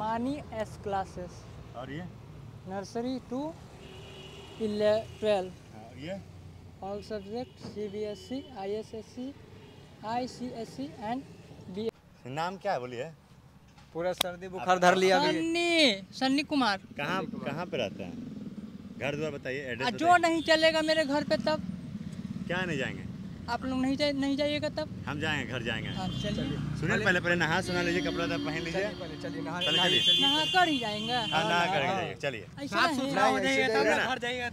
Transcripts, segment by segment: मानी S classes. और ये नर्सरी टू 12। और ये all subject CBSE, ISSE, ICSE and BSE। नाम क्या है बोलिए? पूरा सर्दी बुखार धर लिया। सन्नी कुमार। कहाँ पे रहता है? घर द्वार बताइए, एड्रेस बताइए। जो नहीं चलेगा मेरे घर पे तब क्या नहीं जाएंगे? आप लोग नहीं जाइएगा तब हम जाएंगे, घर जाएंगे। सुनिए, पहले नहा सुना लीजिए, कपड़ा था पहन लीजिए, नहा कर ही जाएंगे। चलिए,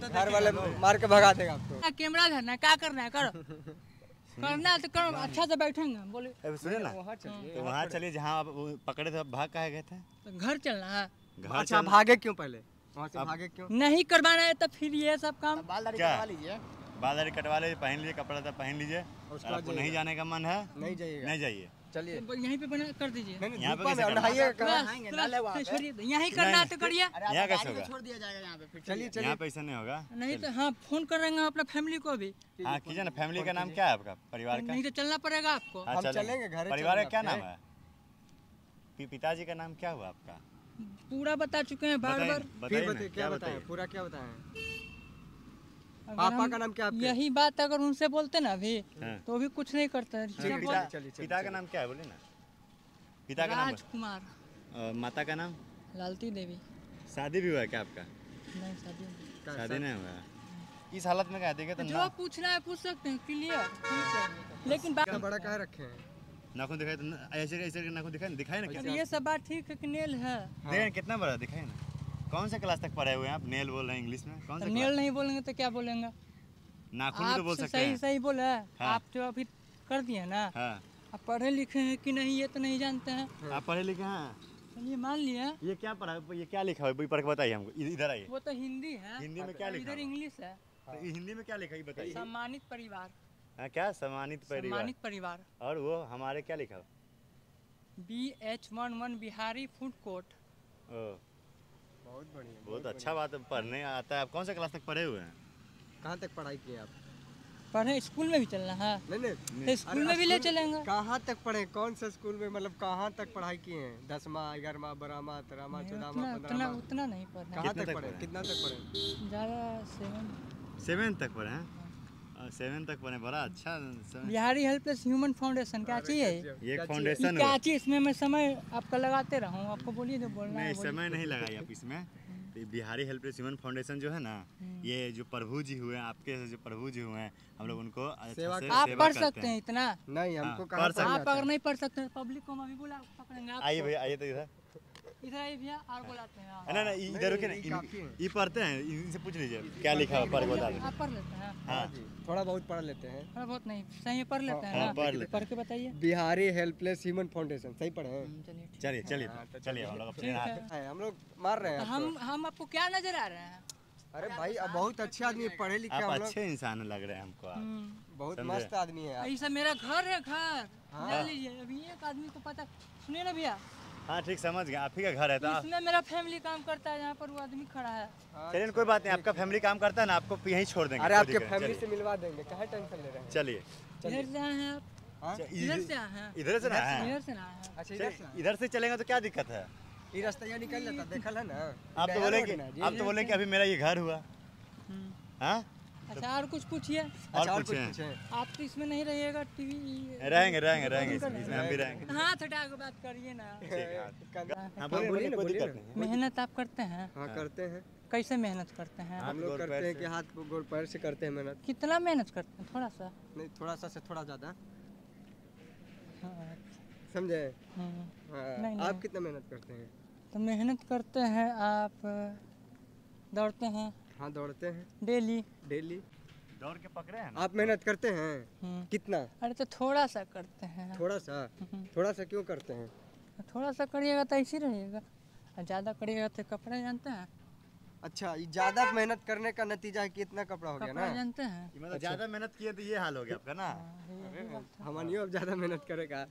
घर वाले मार के भगा देगा आपको। कैमरा धरना है, क्या करना है करो, करना तो करो, अच्छा से बैठेंगे। बोले सुनिए ना, वहाँ चलिए जहाँ आप पकड़े थे, भाग कहाँ गए थे? घर चलना है। अच्छा, भागे क्यों? पहले भागे क्यों? नहीं करवाना है तो फिर ये सब काम। बाल दाढ़ी कटवा लीजिए, बाल दाढ़ी कटवा लीजिए, पहन लीजिए, कपड़ा तो पहन लीजिए। आपको नहीं जाने का मन है, नहीं जाइए, नहीं जाइए। चलिए यहीं पे बना कर दीजिए, यहाँ पे यहीं करना तो करिए। यहाँ कैसे होगा? छोड़ दिया जाएगा यहाँ पे। चलिए, यहाँ पे ऐसा नहीं होगा। नहीं तो हाँ, फोन कर रहेंगे अपना फैमिली को भी। हाँ कीजिए ना। फैमिली का नाम क्या है आपका, परिवार का? नहीं तो चलना पड़ेगा आपको। परिवार का क्या नाम है? पिताजी का नाम क्या हुआ आपका? पूरा बता चुके हैं बार बार। फिर क्या बताएं? पूरा क्या बताएं? पापा का नाम क्या? यही बात अगर उनसे बोलते ना अभी तो भी कुछ नहीं करते। पिता का नाम क्या है बोले ना? पिता का नाम राजकुमार। माता का नाम लालती देवी। शादी भी हुआ क्या आपका? नहीं, शादी नहीं हुआ। इस हालत में कह देगा तो जो पूछना है पूछ सकते हैं, क्लियर। लेकिन बड़ा कह रखे हैं, नाखून दिखाए तो ऐसे ऐसे नाखून दिखाए दिखाए ना। क्या ये सब बात ठीक है कि नेल है? देखिए कितना बड़ा दिखाए ना। कौन से क्लास तक पढ़े हुए हैं आप? नेल बोल रहे हैं इंग्लिश में, कौन सा? नेल नहीं बोलेंगे तो क्या बोलेंगे? नाखून तो बोल सकते हैं। सही सही बोले आप, जो अभी कर दिए ना। आप पढ़े लिखे हैं कि नहीं ये तो नहीं जानते हैं। आप पढ़े लिखे हैं ये मान लिया। ये क्या पढ़ा, ये क्या लिखा है पढ़ के बताइए हमको। इधर आइए। वो तो हिंदी है, हिंदी में क्या लिखा? इधर इंग्लिश है, हिंदी में क्या लिखा है बताइए। सम्मानित परिवार। क्या? सम्मानित परिवार। और वो हमारे क्या लिखा? BH11 Bihari food court. बहुत बढ़िया, बहुत अच्छा बात है। पढ़ने आता है आप? कौन से क्लास तक पढ़े हुए हैं? कहाँ तक पढ़ाई की आप? पढ़े स्कूल में भी चलना है। नहीं, स्कूल में भी ले चलेंगे। कहाँ तक पढ़े, कौन से स्कूल में, मतलब कहाँ तक पढ़ाई की है? 10वां, 11वां, 12वां, 13वां, 14वां, 15वां? उतना नहीं पढ़े। कहाँ तक पढ़े, कितना तक पढ़े? ज़्यादा 7 तक पढ़े हैं। 7 तक बने, बड़ा अच्छा। बिहारी हेल्पलेस ह्यूमन फाउंडेशन क्या चाहिए? ये फाउंडेशन क्या चाहिए? इसमें मैं समय आपका लगाते रहूँ? आपको बोलिए जो बोलना है। नहीं, समय नहीं लगाइए आप इसमें। बिहारी हेल्पलेस ह्यूमन फाउंडेशन जो है ना, ये जो प्रभु जी हुए हैं, आपके जो प्रभु जी हुए हैं, हम लोग उनको सेवा आप पढ़ सकते हैं। इतना नहीं हमको कहा, आप अगर नहीं पढ़ सकते पब्लिक को हम अभी बोला पकड़ेंगे। आइए भैया, आइए तो इधर आइए भैया। और बोलाते हैं ना, इधर रुके ना, ये पढ़ते हैं, इनसे पूछ लीजिए क्या लिखा है। पढ़ बता आप पढ़ लेते हैं? हाँ जी, थोड़ा बहुत पढ़ लेते हैं। थोड़ा बहुत नहीं, सही पढ़ लेते हैं। पढ़ के बताइए। बिहारी हेल्पलेस ह्यूमन फाउंडेशन सही पढ़े हैं? चलिए चलिए चलिए, हम लोग मार रहे हैं। हम आपको क्या नजर आ रहे हैं? अरे भाई, अब बहुत अच्छे आदमी, पढ़े लिखे, आप अच्छे इंसान लग रहे हैं हमको। बहुत मस्त आदमी है। ऐसा मेरा घर है, घर लीजिए। अभी एक आदमी को पता, सुनिए ना भैया। हाँ ठीक, समझ गया, आप ही का घर है। इसमें मेरा फैमिली काम करता है, जहाँ पर वो आदमी खड़ा है। चलिए कोई बात नहीं, आपका फैमिली काम करता है ना, आपको यहीं छोड़ देंगे। अरे आपके फैमिली से मिलवा देंगे, क्या टेंशन ले रहे हैं। चलिए, इधर से आए हैं आप? इधर से ना आए, इधर से ना आए। अच्छा, इधर से चलेंगे तो क्या दिक्कत है? ये रास्ता यहाँ निकल जाता, देखल है ना। आप तो बोले कि अभी मेरा ये घर हुआ। अच्छा, और कुछ पूछिए। अच्छा, और कुछ पूछिए। आप तो इसमें नहीं रहिएगा, टीवी रहेंगे रहेंगे रहेंगे इसमें हम भी रहेंगे। हाँ थोड़ा को बात करिए ना। हाँ बोलिए, कोई दिक्कत नहीं। मेहनत आप करते हैं? हाँ करते हैं। कैसे मेहनत करते हैं? हम लोग करते हैं कि हाथ गोड़ पैर से करते हैं मेहनत। कितना मेहनत करते हैं? थोड़ा सा नहीं, थोड़ा सा से थोड़ा ज्यादा, समझे? आप कितना मेहनत करते हैं? तो मेहनत करते हैं आप, दौड़ते हैं? हाँ दौड़ते हैं, डेली दौड़ के पकड़े हैं। आप मेहनत करते हैं कितना? अरे तो थोड़ा सा करते हैं। थोड़ा सा क्यों करते हैं? थोड़ा सा करिएगा तो ऐसे रहिएगा, ज्यादा करिएगा तो कपड़ा जानते हैं। अच्छा, ज्यादा मेहनत करने का नतीजा है कि इतना कपड़ा हो गया ना, जानते हैं। ज्यादा मेहनत किए तो ये हाल हो गया आपका ना। हमारी अब ज्यादा मेहनत करेगा।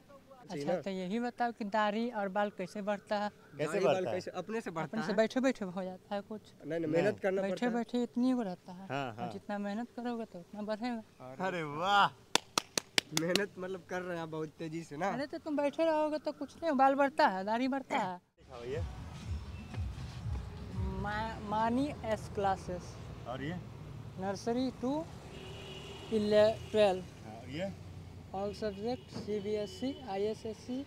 अच्छा तो यही बताओ कि दाढ़ी और बाल कैसे बढ़ता है? कैसे बाल कैसे अपने से बढ़ता है? बैठे बैठे हो जाता है कुछ। नहीं, मेहनत करना पड़ता है। बैठे बैठे इतनी वो रहता है। हाँ। जितना मेहनत करोगे तो उतना बढ़ेगा। अरे वाह, मेहनत मतलब कर रहे हैं बहुत तेजी से ना। अरे तो तुम बैठे रहोगे तो कुछ नहीं, बाल बढ़ता है, दाढ़ी बढ़ता है। How are you? Mani S classes. How are you? Nursery to 12. How are you? All subjects CBSE, ISSE,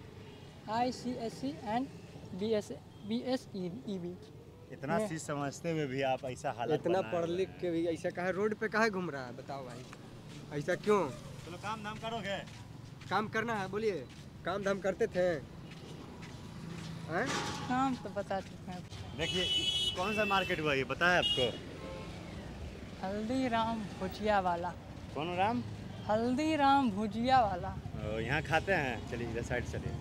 ICSE and BSEB. इतना चीज समझते हुए भी आप ऐसा हालत इतना पढ़ लिख के भी ऐसा कहा रोड पे कहा घूम रहा है बताओ भाई ऐसा क्यों। चलो काम धाम करोगे, काम करना है बोलिए, काम धाम करते थे हैं? काम तो बता चुके हैं। देखिए कौन सा मार्केट हुआ ये बताया आपको? हल्दीराम भुजिया वाला। कौन राम? हल्दीराम भुजिया वाला। यहाँ खाते हैं। चलिए इधर साइड चलिए।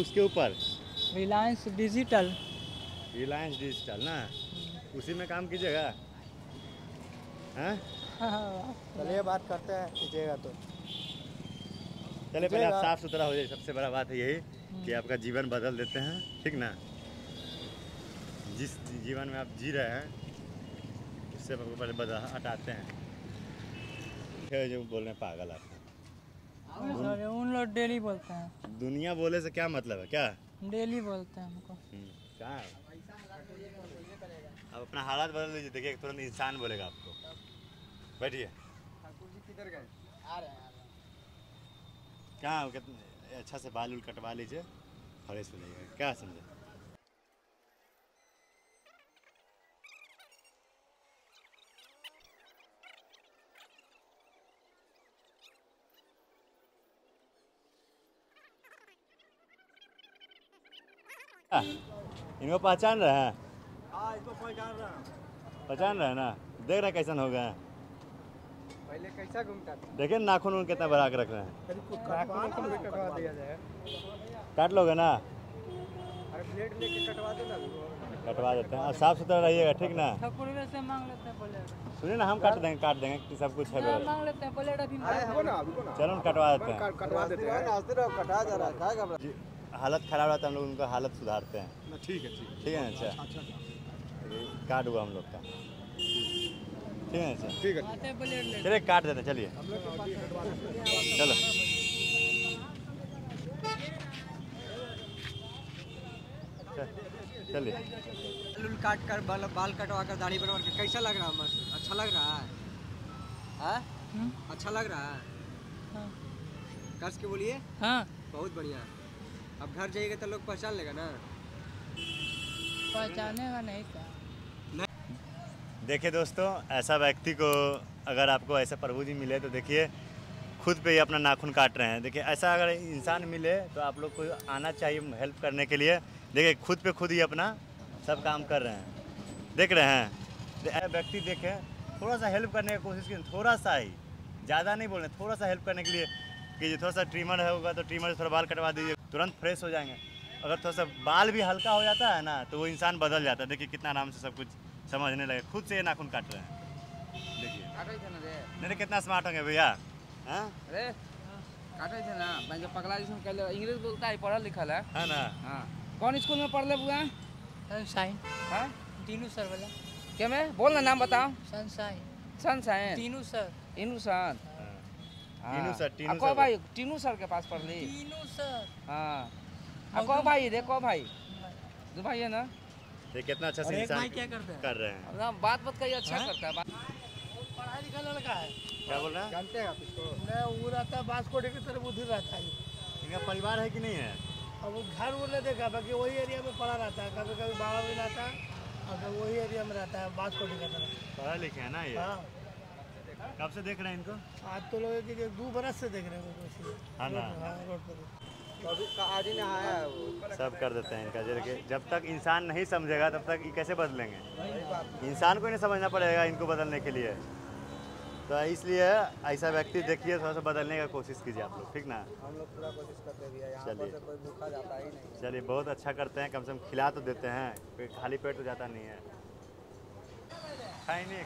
उसके ऊपर रिलायंस डिजिटल। रिलायंस डिजिटल ना, उसी में काम कीजिएगा। चलिए बात करते हैं कीजिएगा तो। चलिए पहले आप साफ सुथरा हो जाए, सबसे बड़ा बात है यही कि आपका जीवन बदल देते हैं, ठीक ना। जिस जीवन में आप जी रहे हैं उससे आपको पहले बदल हटाते हैं। जो बोल रहे हैं पागल आप उन लोग डेली बोलते हैं। दुनिया बोले से क्या मतलब है? क्या डेली बोलते हैं हमको? अब अपना हालात बदल लीजिए, देखिए तुरंत इंसान बोलेगा आपको। बैठिए। किधर गए? आ रहे हैं। क्या अच्छा से बाल कटवा लीजिए और ऐसे लीजिएगा, क्या समझे? इनको पहचान रहे हैं? हाँ इसको पहचान रहे हैं ना। देख रहे कैसा हो गया, पहले कैसा घूमता था। देखिए नाखून उन कितना बड़ा के रख रहे हैं। काट लोगे ना? अरे प्लेट लेके कटवा दो ना। कटवा देते हैं और साफ सुथरा रहिएगा, ठीक ना। सुनिए ना, हम काट देंगे सब कुछ है। चलो कटवा देते हैं। हालत खराब रहता है, हम लोग उनका हालत सुधारते हैं। ठीक है अच्छा अच्छा काट हुआ हम लोग का। ठीक है अच्छा ठीक है चलिए काट देते हैं। चलिए चलो चलिए। लूल काट कर बाल कटवा कर दाढ़ी बनवा कर कैसा लग रहा है? अच्छा लग रहा है, अच्छा लग रहा है, कस के बोलिए। हाँ बहुत बढ़िया। अब घर जाइएगा तो लोग पहचान लेगा ना। पहचानेगा नहीं क्या? देखिए दोस्तों, ऐसा व्यक्ति को अगर आपको ऐसा प्रभु जी मिले तो देखिए खुद पे ही अपना नाखून काट रहे हैं। देखिए ऐसा अगर इंसान मिले तो आप लोग को आना चाहिए हेल्प करने के लिए। देखिए खुद पे खुद ही अपना सब काम कर रहे हैं, देख रहे हैं। ऐसा व्यक्ति देखें, थोड़ा सा हेल्प करने की कोशिश की, थोड़ा सा ही, ज़्यादा नहीं बोल रहे, थोड़ा सा हेल्प करने के लिए कि थोड़ा सा ट्रिमर होगा तो ट्रिमर से थोड़ा बाल कटवा दीजिए, तुरंत फ्रेश हो जाएंगे। अगर थोड़ा सा बाल भी हल्का हो जाता है ना तो वो इंसान बदल जाता है। देखिए कितना आराम से सब कुछ समझने लगे, खुद से ये नाखून काट रहे हैं। देखिए नहीं कितना स्मार्ट होंगे भैया। अरे काटे थे ना मैं पगला जिसमें इंग्लिश बोलता है, पढ़ा लिखा है ना। हाँ कौन स्कूल में पढ़ ले बुआ? सनशाइन। हाँ तीनू सर वाला क्या? मैं बोलना नाम बताओ। सनशाइन तीनू सर। तीनू सर भाई टीनू सर के पास पढ़ ली। टीनू सर हाँ कौ भाई, देखो भाई दो भाई है ना। ये कितना अच्छा से इंसान क्या करते हैं, कर रहे हैं ना। बात करिए अच्छा है? करता है बात। पढ़ा लिखा लड़का है। क्या बोल रहा है जानते हैं आप इसको? मैं वो रहता है बांसकोटे की तरफ, उधर रहता है। इनका परिवार है कि नहीं है? अब वो घर वो नहीं देखा, बाकी वही एरिया में पड़ा रहता है। कभी कभी बाबा भी रहता है और वही एरिया में रहता है बांसकोटे की तरफ। पढ़ा लिखा है ना ये। कब से देख रहे हैं इनको? आज तो लोग 2 बरस से देख रहे हैं ना। तो सब कर देते हैं इनका। जब तक इंसान नहीं समझेगा तब तक ये कैसे बदलेंगे? इंसान को नहीं समझना पड़ेगा इनको बदलने के लिए। तो इसलिए ऐसा व्यक्ति देखिए, थोड़ा सा बदलने का कोशिश कीजिए आप लोग, ठीक ना। हम लोग पूरा कोशिश करते हैं। चलिए चलिए बहुत अच्छा करते हैं, कम से कम खिला तो देते हैं, खाली पेट तो जाता नहीं है। खाई नहीं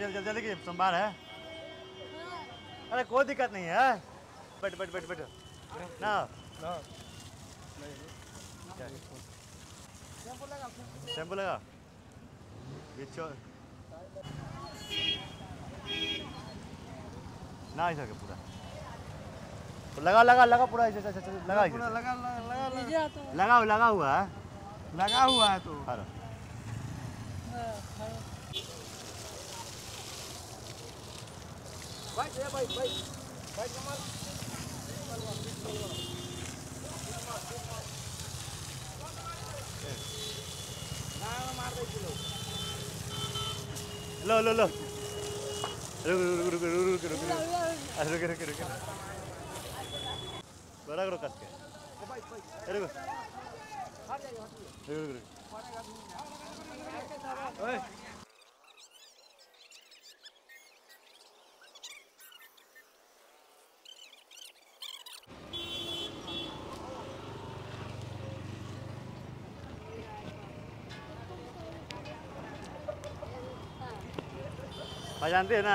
जल्दी जल्दी कि सोमवार है। अरे कोई दिक्कत नहीं है, बैठ ना। शैम्पू लगा ना इधर के पूरा लगा लगा लगा पूरा ऐसे लगा लगा लगा लगा लगा लगा हुआ है, लगा हुआ है। तो लो लो लो रुक रख के जानते है ना।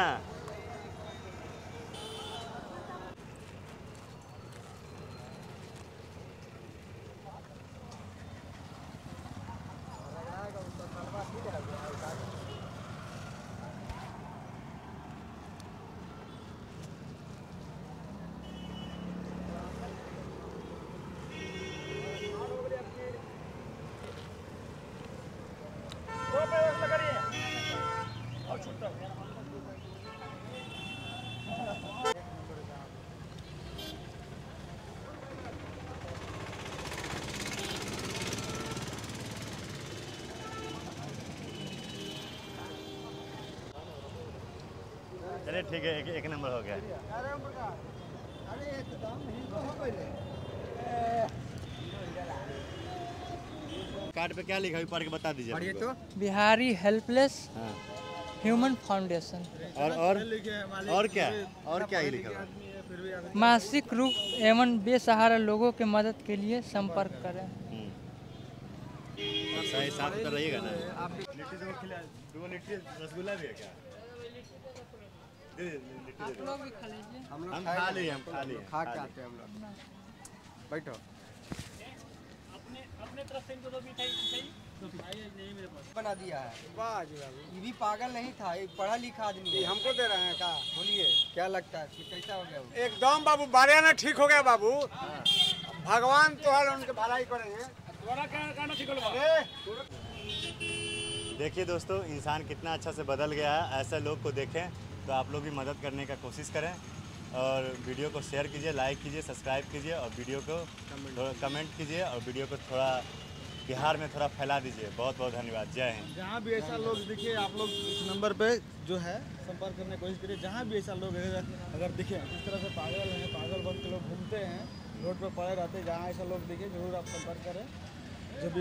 चलिए ठीक है, एक नंबर हो गया। कार्ड पे क्या लिखा है पढ़ के बता दीजिए। तो बिहारी हेल्पलेस ह्यूमन फाउंडेशन और क्या ये लिखा है। मानसिक रूप एवं बेसहारा लोगों के मदद के लिए संपर्क करें। सही साफ कर रहिएगा ना। रसगुल्ला भी है क्या? आप लोग भी खा लीजिए। हम खा लिए खा के आते हैं हम लोग। बैठो अपने तरफ से इनको दो मिठाई चाहिए। नहीं मेरे पास बना दिया है। वाह जी बाबू, ये भी पागल नहीं था, ये पढ़ा लिखा आदमी है। हमको दे रहे हैं का? बोलिए क्या लगता है कैसा हो गया? एकदम बाबू बारियाना ठीक हो गया बाबू। भगवान तो हर उनके भलाई करेंगे। देखिए दोस्तों, इंसान कितना अच्छा से बदल गया है। ऐसे लोग को देखें तो आप लोग भी मदद करने का कोशिश करें और वीडियो को शेयर कीजिए, लाइक कीजिए, सब्सक्राइब कीजिए और वीडियो को कमेंट कीजिए और वीडियो को थोड़ा बिहार में थोड़ा फैला दीजिए। बहुत बहुत धन्यवाद। जय हिंद। जहाँ भी ऐसा लोग दिखे आप लोग इस नंबर पे जो है संपर्क करने की कोशिश करिए। जहाँ भी ऐसा लोग अगर दिखे इस तरह से पागल हैं, पागल बन के लोग घूमते हैं, रोड पर पड़े रहते हैं, जहाँ ऐसा लोग दिखे जरूर आप संपर्क करें। जब